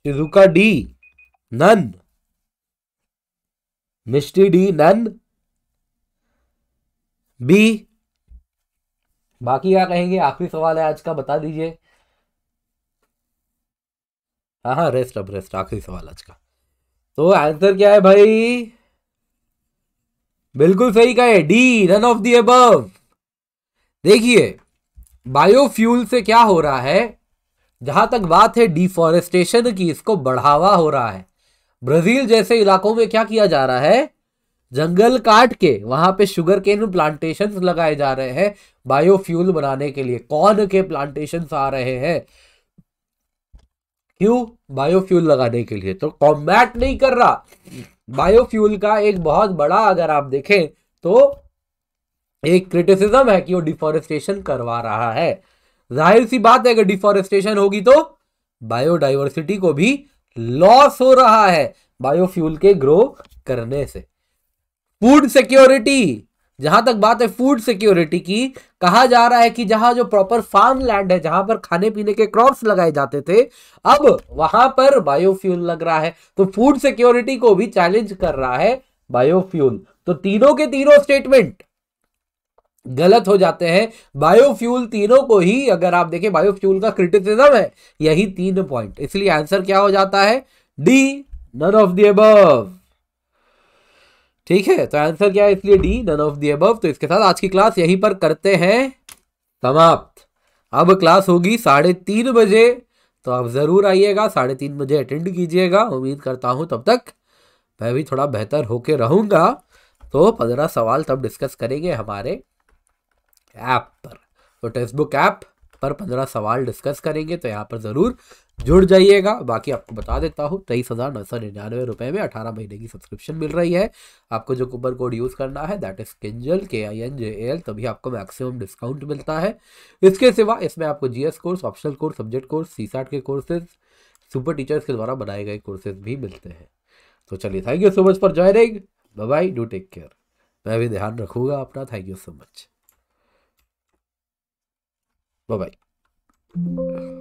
Shizuka D, none, Mishti D, none, B, बाकी क्या कहेंगे? आखिरी सवाल है आज का, बता दीजिए। हाँ, रेस्ट अब रेस्ट, आखिरी सवाल आज का। तो आंसर क्या है भाई? बिल्कुल सही कहे, D, none of the above. देखिए बायोफ्यूल से क्या हो रहा है, जहां तक बात है डिफॉरेस्टेशन की, इसको बढ़ावा हो रहा है। ब्राजील जैसे इलाकों में क्या किया जा रहा है, जंगल काट के वहां पे शुगर केन प्लांटेशंस लगाए जा रहे हैं बायोफ्यूल बनाने के लिए। कॉर्न के प्लांटेशंस आ रहे हैं, क्यों? बायोफ्यूल लगाने के लिए। तो कॉम्बैट नहीं कर रहा बायोफ्यूल का, एक बहुत बड़ा अगर आप देखें तो एक क्रिटिसिज्म है कि वो डिफॉरेस्टेशन करवा रहा है। जाहिर सी बात है कि डिफॉरेस्टेशन होगी तो बायोडाइवर्सिटी को भी लॉस हो रहा है बायोफ्यूल के ग्रो करने से। फूड सिक्योरिटी, जहां तक बात है फूड सिक्योरिटी की, कहा जा रहा है कि जहां जो प्रॉपर फार्म लैंड है, जहां पर खाने पीने के क्रॉप्स लगाए जाते थे, अब वहां पर बायोफ्यूल लग रहा है। तो फूड सिक्योरिटी को भी चैलेंज कर रहा है बायोफ्यूल। तो तीनों के तीनों स्टेटमेंट गलत हो जाते हैं। बायोफ्यूल तीनों को ही अगर आप देखें, बायोफ्यूल का क्रिटिसिज्म है यही 3 पॉइंट, इसलिए आंसर क्या हो जाता है, D, none of the above. ठीक है, तो आंसर क्या है, इसलिए D, none of the above. तो इसके साथ आज की क्लास यहीं पर करते हैं समाप्त। अब क्लास होगी 3:30 बजे, तो आप जरूर आइएगा, 3:30 बजे अटेंड कीजिएगा। उम्मीद करता हूं तब तक मैं भी थोड़ा बेहतर होके रहूंगा। तो 15 सवाल तब डिस्कस करेंगे हमारे ऐप पर, तो टेक्स्टबुक ऐप पर 15 सवाल डिस्कस करेंगे, तो यहाँ पर ज़रूर जुड़ जाइएगा। बाकी आपको बता देता हूँ, 23,999 रुपये में 18 महीने की सब्सक्रिप्शन मिल रही है। आपको जो कूपन कोड यूज़ करना है, दैट इज़ किंजल, KINJAL, तभी आपको मैक्सिमम डिस्काउंट मिलता है। इसके सिवा इसमें आपको GS course, optional course, subject course, CSAT के कोर्सेज, सुपर टीचर्स के द्वारा बनाए गए कोर्सेज भी मिलते हैं। तो चलिए, thank you so much for joining, bye bye, do take care. मैं भी ध्यान रखूँगा अपना, thank you so much, bye bye.